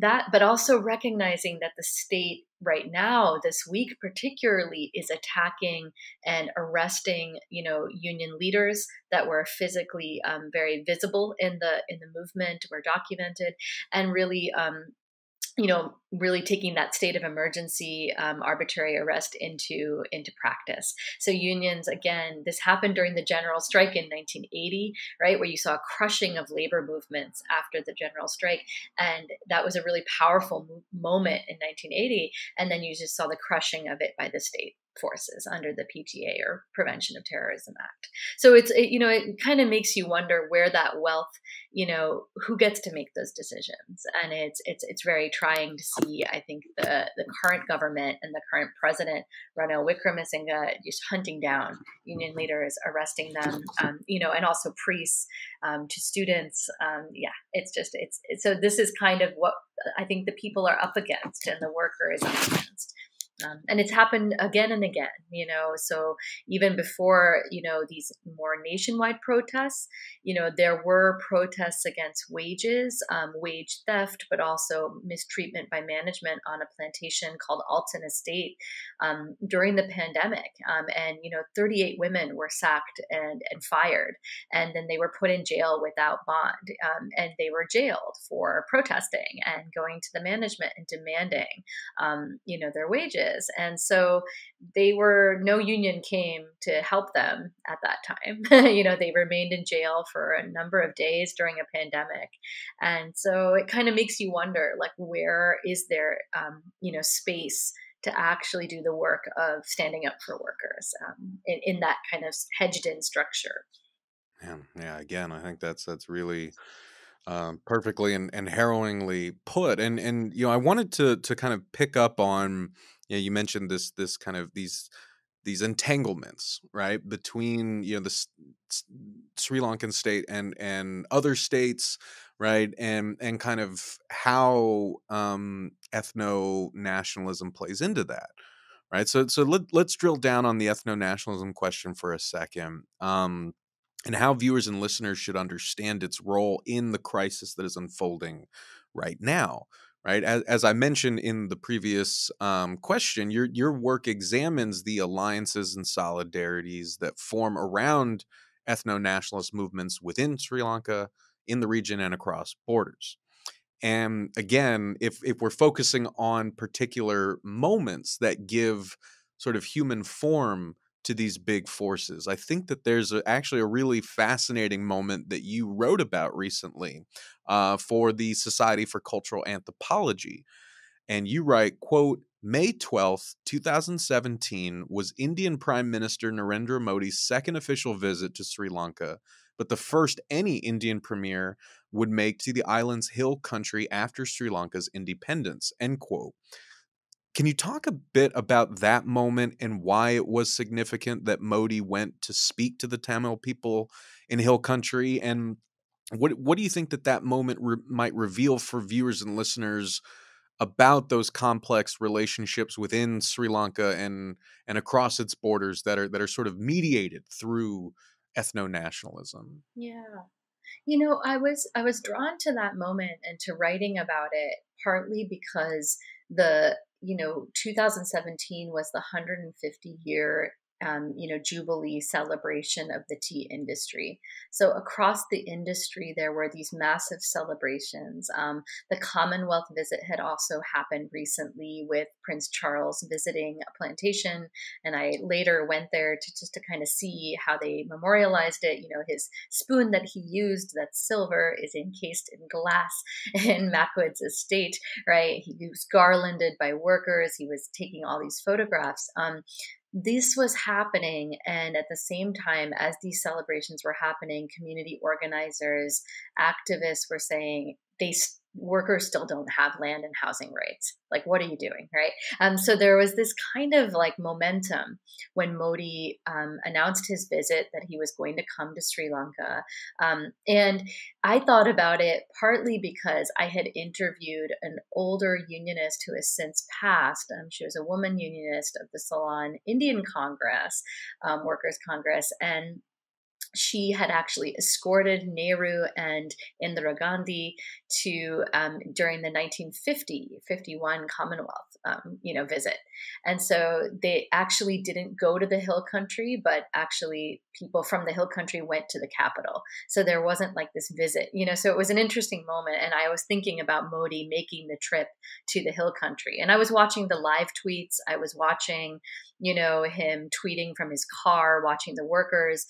that, but also recognizing that the state right now, this week particularly, is attacking and arresting, union leaders that were physically very visible in the movement, were documented, and really, really taking that state of emergency, arbitrary arrest into practice. So unions, again, this happened during the general strike in 1980, right, where you saw a crushing of labor movements after the general strike. And that was a really powerful moment in 1980. And then you just saw the crushing of it by the state forces under the PTA, or Prevention of Terrorism Act. So it kind of makes you wonder where that wealth, who gets to make those decisions. And it's very trying to see, I think, the current government and the current president, Ranil Wickremesinghe, just hunting down union leaders, arresting them, and also priests, to students. So this is kind of what I think the people are up against and the worker is up against. And it's happened again and again, so even before, these more nationwide protests, there were protests against wages, wage theft, but also mistreatment by management on a plantation called Alton Estate during the pandemic. And, 38 women were sacked and fired, and then they were put in jail without bond, and they were jailed for protesting and going to the management and demanding, their wages. And so no union came to help them at that time. They remained in jail for a number of days during a pandemic. And so it kind of makes you wonder, like, where is there, space to actually do the work of standing up for workers in that kind of hedged in structure? Yeah. Again, I think that's really perfectly and harrowingly put. And, I wanted to kind of pick up on, you mentioned this kind of these entanglements, right, between the Sri Lankan state and other states, right, and kind of how ethno-nationalism plays into that, right? So let's drill down on the ethno-nationalism question for a second, and how viewers and listeners should understand its role in the crisis that is unfolding right now. Right. As I mentioned in the previous question, your work examines the alliances and solidarities that form around ethno-nationalist movements within Sri Lanka, in the region, and across borders. And again, if we're focusing on particular moments that give sort of human form to these big forces, I think that there's actually a really fascinating moment that you wrote about recently for the Society for Cultural Anthropology. And you write, quote, May 12, 2017 was Indian Prime Minister Narendra Modi's second official visit to Sri Lanka, but the first any Indian premier would make to the island's hill country after Sri Lanka's independence, end quote. Can you talk a bit about that moment and why it was significant that Modi went to speak to the Tamil people in hill country? And what do you think that that moment might reveal for viewers and listeners about those complex relationships within Sri Lanka and across its borders that are sort of mediated through ethno-nationalism? Yeah. You know, I was drawn to that moment and to writing about it partly because 2017 was the 150-year jubilee celebration of the tea industry. So across the industry, there were these massive celebrations. The Commonwealth visit had also happened recently with Prince Charles visiting a plantation. And I later went there just to kind of see how they memorialized it. You know, his spoon that he used, that's silver, is encased in glass in Mackwood's estate, right? He was garlanded by workers. He was taking all these photographs. This was happening, and at the same time as these celebrations were happening, community organizers, activists were saying workers still don't have land and housing rights. Like, what are you doing, right? So there was this kind of like momentum when Modi announced his visit that he was going to come to Sri Lanka. And I thought about it partly because I had interviewed an older unionist who has since passed. She was a woman unionist of the Ceylon Indian Congress, Workers' Congress, and she had actually escorted Nehru and Indira Gandhi to during the 1950-51 Commonwealth, visit. And so they actually didn't go to the hill country, but actually people from the hill country went to the capital. So there wasn't like this visit, so it was an interesting moment. And I was thinking about Modi making the trip to the hill country. And I was watching the live tweets. I was watching, him tweeting from his car, watching the workers.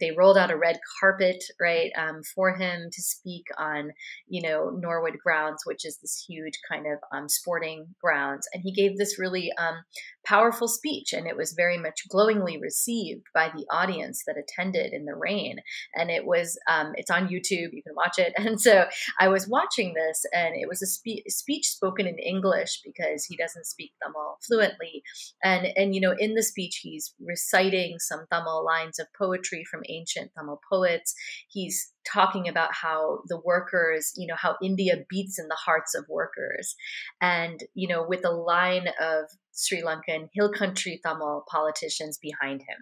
They rolled out a red carpet, right, for him to speak on, Norwood grounds, which is this huge kind of sporting grounds. And he gave this really powerful speech, and it was very much glowingly received by the audience that attended in the rain. And it was, it's on YouTube, you can watch it. And so I was watching this, and it was a speech spoken in English because he doesn't speak Tamil fluently. And in the speech, he's reciting some Tamil lines of poetry from ancient Tamil poets. He's talking about how the workers, how India beats in the hearts of workers. And, with a line of Sri Lankan hill country Tamil politicians behind him,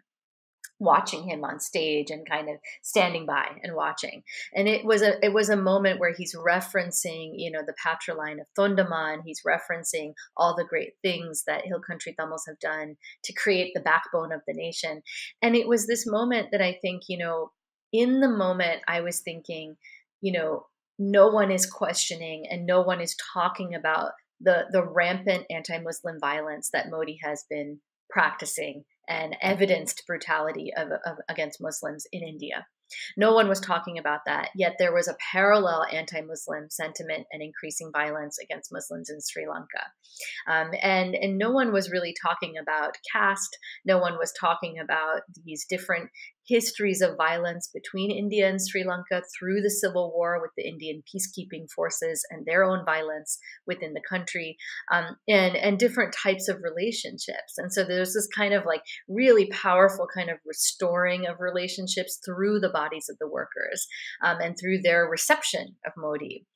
watching him on stage and kind of standing by and watching. And it was a moment where he's referencing, the patriline of Thondaman. He's referencing all the great things that hill country Tamils have done to create the backbone of the nation. And it was this moment that I think, in the moment I was thinking, no one is questioning and no one is talking about the rampant anti-Muslim violence that Modi has been practicing and evidenced brutality of against Muslims in India. No one was talking about that, yet there was a parallel anti-Muslim sentiment and increasing violence against Muslims in Sri Lanka. And no one was really talking about caste. No one was talking about these different histories of violence between India and Sri Lanka through the civil war with the Indian peacekeeping forces and their own violence within the country, and different types of relationships. And so there's this kind of like really powerful kind of restoring of relationships through the bodies of the workers, and through their reception of Modi.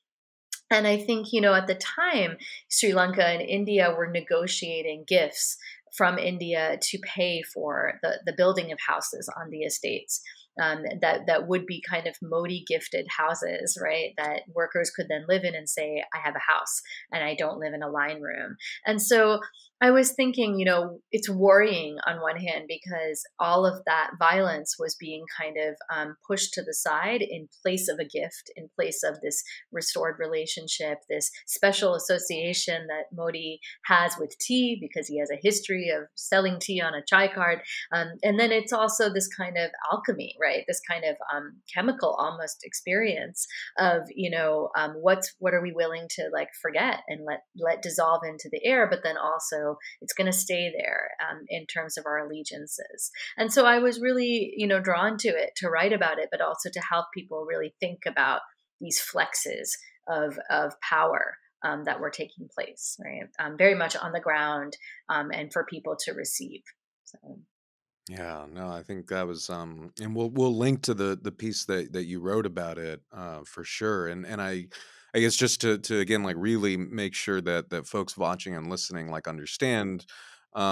And I think, at the time, Sri Lanka and India were negotiating gifts from India to pay for the building of houses on the estates that would be kind of Modi gifted houses, right? That workers could then live in and say, I have a house and I don't live in a line room. And so I was thinking, it's worrying on one hand because all of that violence was being kind of pushed to the side in place of a gift, in place of this restored relationship, this special association that Modi has with tea because he has a history of selling tea on a chai card. And then it's also this kind of alchemy, right? This kind of chemical almost experience of, you know, what are we willing to like forget and let dissolve into the air, but then also it's going to stay there in terms of our allegiances. And so I was really, you know, drawn to it, to write about it, but also to help people really think about these flexes of power that were taking place, right? Very much on the ground and for people to receive. So. Yeah, no, I think that was, and we'll link to the piece that you wrote about it for sure. And I guess just to again, like really make sure that folks watching and listening, like understand, you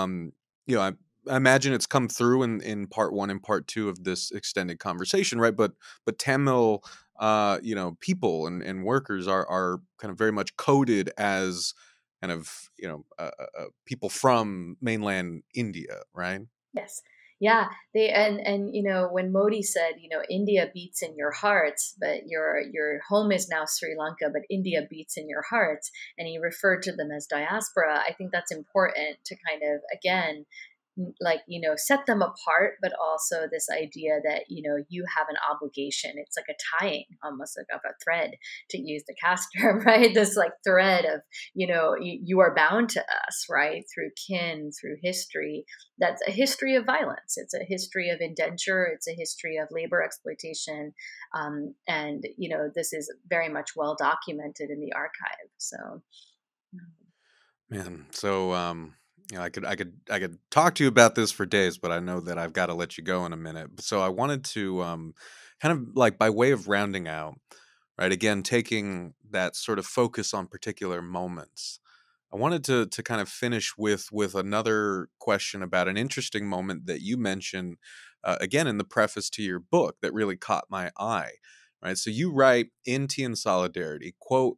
know, I imagine it's come through in part one and part two of this extended conversation, right? But Tamil, you know, people and workers are kind of very much coded as kind of, you know, people from mainland India, right? Yes. Yeah, they and you know, when Modi said, you know, India beats in your hearts, but your home is now Sri Lanka, but India beats in your hearts, and he referred to them as diaspora. I think that's important to kind of again, like, you know, set them apart, but also this idea that, you know, you have an obligation. It's like a tying, almost like of a thread, to use the caste term, right? This like thread of, you know, you are bound to us, right? Through kin, through history. That's a history of violence. It's a history of indenture. It's a history of labor exploitation. And, you know, this is very much well documented in the archive. So, man, so, you know, I could talk to you about this for days, but I know that I've got to let you go in a minute. So I wanted to kind of like by way of rounding out, right? Again, taking that sort of focus on particular moments. I wanted to kind of finish with another question about an interesting moment that you mentioned again in the preface to your book that really caught my eye, right? So you write in Tea and Solidarity, quote,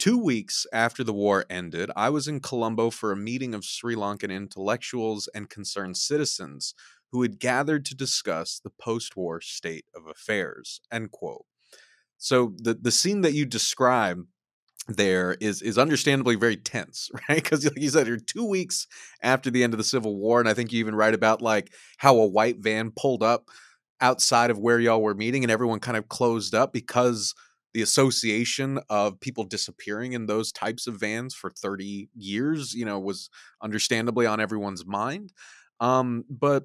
"2 weeks after the war ended, I was in Colombo for a meeting of Sri Lankan intellectuals and concerned citizens who had gathered to discuss the post-war state of affairs," end quote. So the scene that you describe there is understandably very tense, right? Because like you said, you're 2 weeks after the end of the Civil War, and I think you even write about like how a white van pulled up outside of where y'all were meeting and everyone kind of closed up because the association of people disappearing in those types of vans for 30 years, you know, was understandably on everyone's mind. But,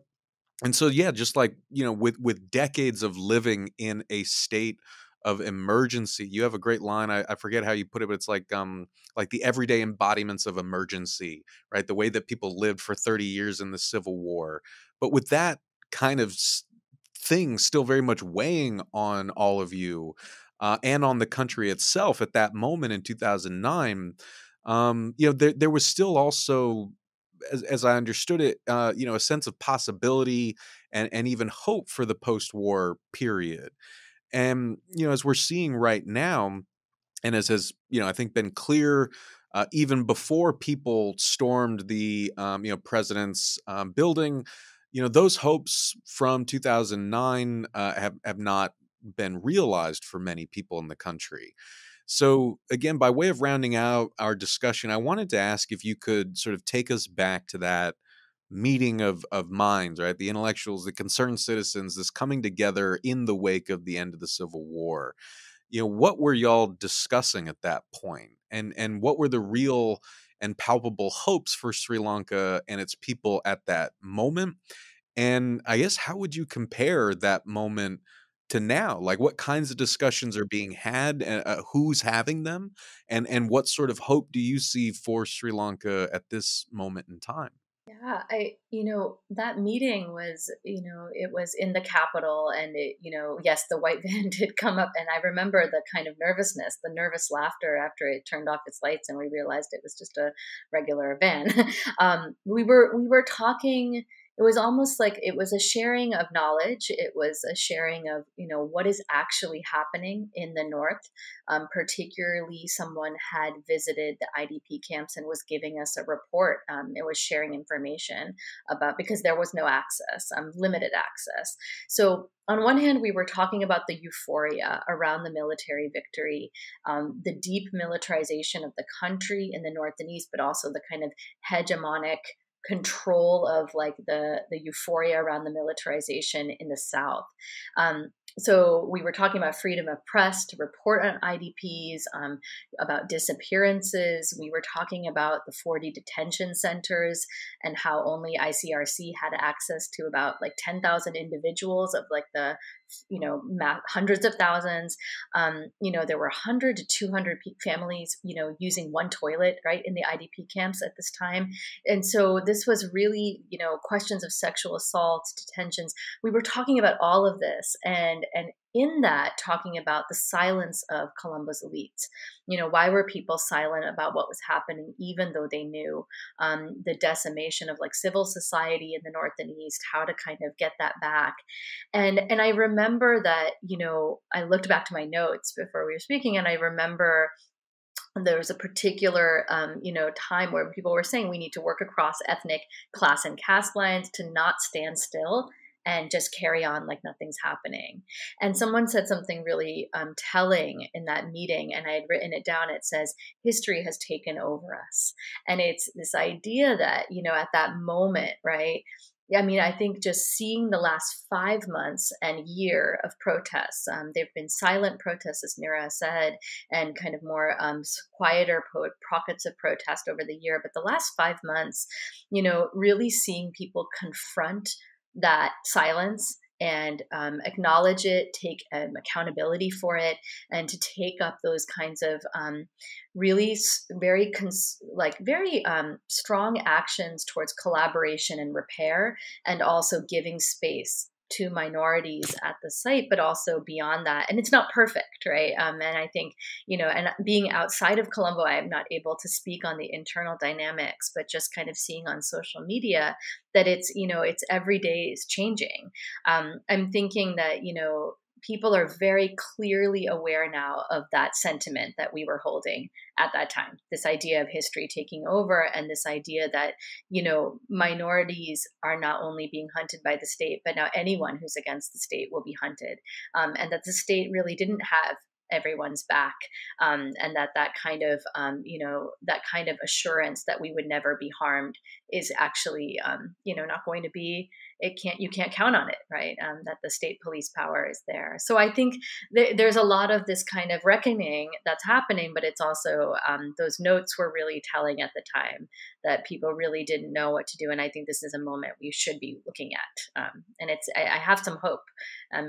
and so, yeah, just like, you know, with decades of living in a state of emergency, you have a great line. I forget how you put it, but it's like the everyday embodiments of emergency, right? The way that people lived for 30 years in the Civil War, but with that kind of thing still very much weighing on all of you, and on the country itself at that moment in 2009, you know, there was still also, as I understood it, you know, a sense of possibility and even hope for the post-war period. And, you know, as we're seeing right now, and as has, you know, I think been clear even before people stormed the, you know, president's building, you know, those hopes from 2009 have not been realized for many people in the country. So again, by way of rounding out our discussion, I wanted to ask if you could sort of take us back to that meeting of minds, right? The intellectuals, the concerned citizens, this coming together in the wake of the end of the Civil War. You know, what were y'all discussing at that point? And what were the real and palpable hopes for Sri Lanka and its people at that moment? And I guess, how would you compare that moment to now? Like, what kinds of discussions are being had, and who's having them, and what sort of hope do you see for Sri Lanka at this moment in time? Yeah, you know, that meeting was, you know, it was in the capital, and it, you know, yes, the white van did come up, and I remember the kind of nervousness, the nervous laughter after it turned off its lights and we realized it was just a regular van. We were talking. It was almost like it was a sharing of knowledge. It was a sharing of, you know, what is actually happening in the North. Particularly, someone had visited the IDP camps and was giving us a report. It was sharing information about, because there was no access, limited access. So on one hand, we were talking about the euphoria around the military victory, the deep militarization of the country in the North and East, but also the kind of hegemonic control of like the euphoria around the militarization in the South. So we were talking about freedom of press to report on IDPs, about disappearances. We were talking about the 40 detention centers and how only ICRC had access to about like 10,000 individuals of like the, you know, hundreds of thousands. You know, there were 100 to 200 families, you know, using one toilet, right, in the IDP camps at this time. And so this was really, you know, questions of sexual assaults, detentions. We were talking about all of this, and in that, talking about the silence of Colombo's elites. You know, why were people silent about what was happening, even though they knew the decimation of like civil society in the North and East, how to kind of get that back. And I remember that, you know, I looked back to my notes before we were speaking, and I remember there was a particular, you know, time where people were saying we need to work across ethnic, class, and caste lines to not stand still and just carry on like nothing's happening. And someone said something really telling in that meeting, and I had written it down. It says, history has taken over us. And it's this idea that, you know, at that moment, right, I mean, I think just seeing the last 5 months and year of protests, there have been silent protests, as Nira said, and kind of more quieter pockets of protest over the year. But the last 5 months, you know, really seeing people confront that silence and acknowledge it, take accountability for it, and to take up those kinds of really very strong actions towards collaboration and repair, and also giving space to minorities at the site, but also beyond that. And it's not perfect, right? And I think, you know, and being outside of Colombo, I am not able to speak on the internal dynamics, but just kind of seeing on social media that it's, you know, it's every day is changing. I'm thinking that, you know, people are very clearly aware now of that sentiment that we were holding at that time, this idea of history taking over, and this idea that, you know, minorities are not only being hunted by the state, but now anyone who's against the state will be hunted, and that the state really didn't have everyone's back, and that kind of, you know, that kind of assurance that we would never be harmed is actually, you know, not going to be, you can't count on it, right? That the state police power is there. So I think there's a lot of this kind of reckoning that's happening, but it's also, those notes were really telling at the time that people really didn't know what to do. And I think this is a moment we should be looking at. And it's, I have some hope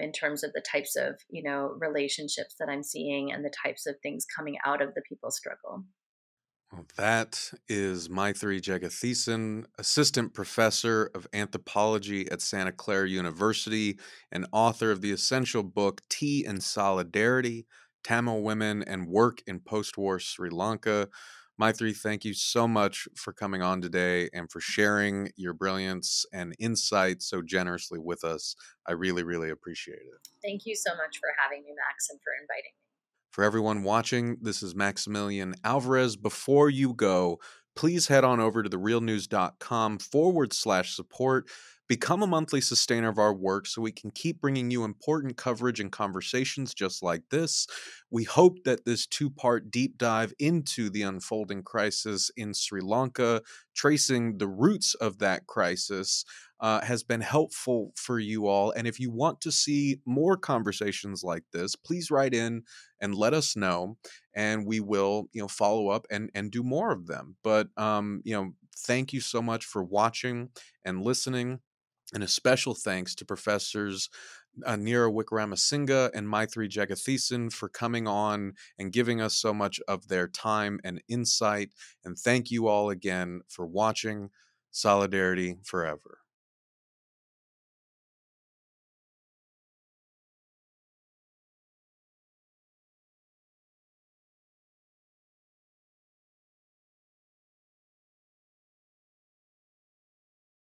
in terms of the types of, you know, relationships that I'm seeing and the types of things coming out of the people's struggle. Well, that is Mythri Jegathesan, assistant professor of anthropology at Santa Clara University and author of the essential book, Tea and Solidarity, Tamil Women and Work in Post-War Sri Lanka. Mythri, thank you so much for coming on today and for sharing your brilliance and insight so generously with us. I really, really appreciate it. Thank you so much for having me, Max, and for inviting me. For everyone watching, this is Maximilian Alvarez. Before you go, please head on over to therealnews.com/support. Become a monthly sustainer of our work so we can keep bringing you important coverage and conversations just like this. We hope that this two-part deep dive into the unfolding crisis in Sri Lanka, tracing the roots of that crisis, has been helpful for you all. And if you want to see more conversations like this, please write in and let us know, and we will, you know, follow up and do more of them. But, you know, thank you so much for watching and listening. And a special thanks to professors Nira Wickramasinghe and Mythri Jegathesan for coming on and giving us so much of their time and insight. And thank you all again for watching. Solidarity forever.